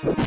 Whoa!